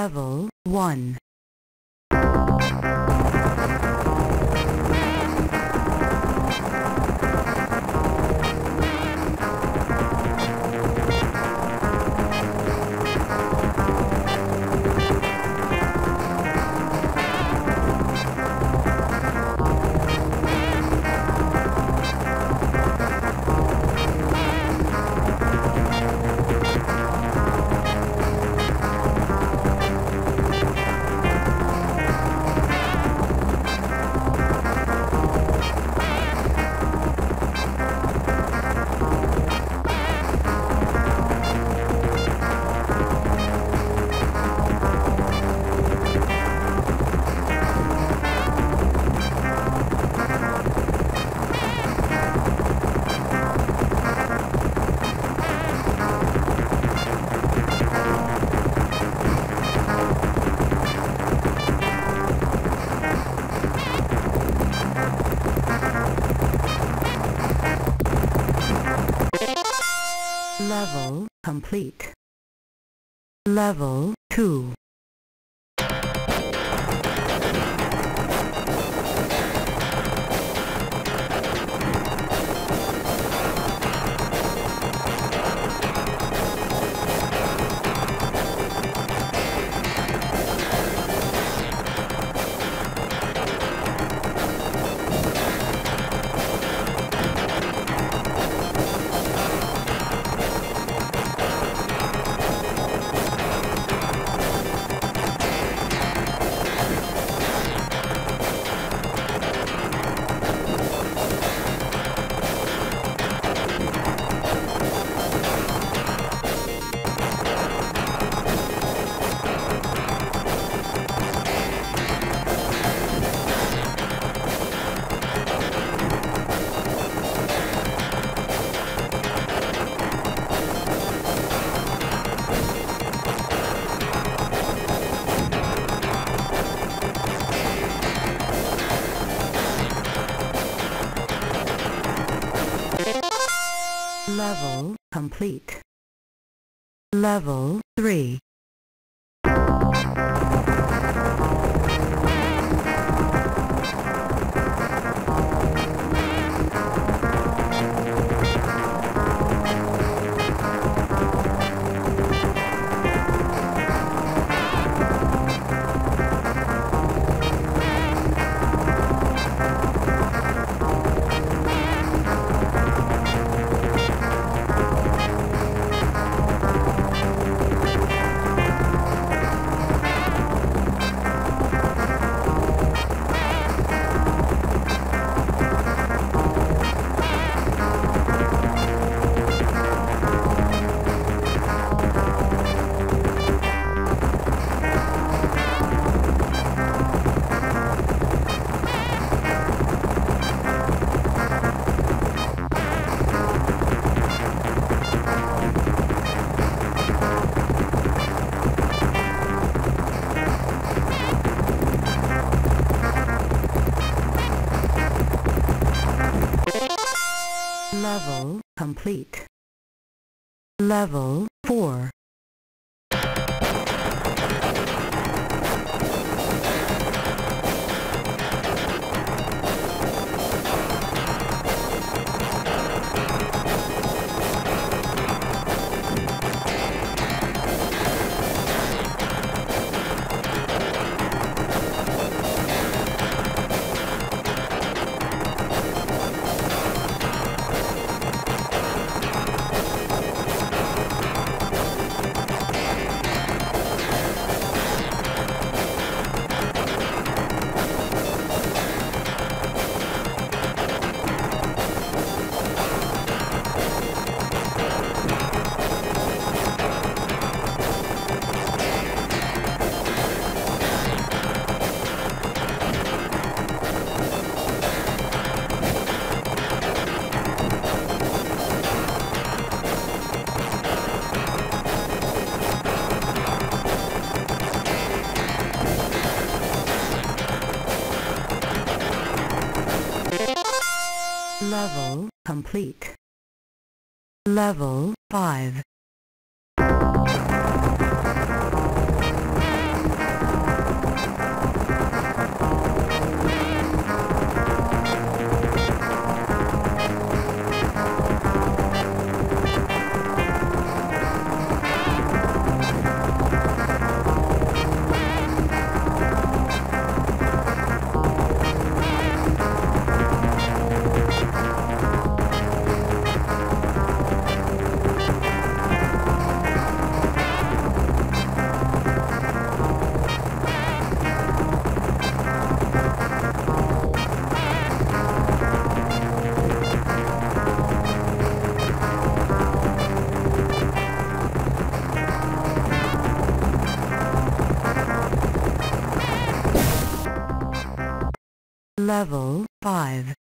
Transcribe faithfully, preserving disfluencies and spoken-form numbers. Level one. Level complete. Level two. Level complete. Level three. Level complete. Level four. Level complete. Level five. level five.